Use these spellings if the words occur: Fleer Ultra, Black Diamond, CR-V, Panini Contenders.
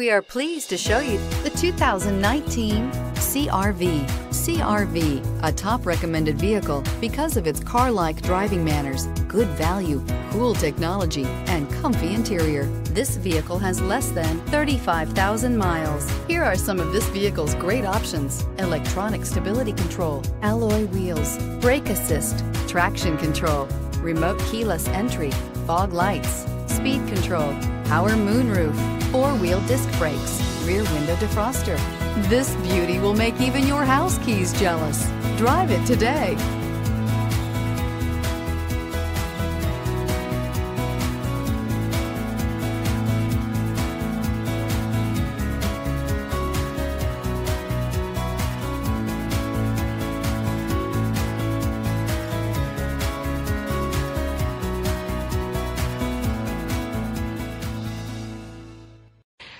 We are pleased to show you the 2019 CR-V. CR-V, a top recommended vehicle because of its car-like driving manners, good value, cool technology, and comfy interior. This vehicle has less than 35,000 miles. Here are some of this vehicle's great options: electronic stability control, alloy wheels, brake assist, traction control, remote keyless entry, fog lights, speed control, power moonroof, four-wheel disc brakes, rear window defroster. This beauty will make even your house keys jealous. Drive it today.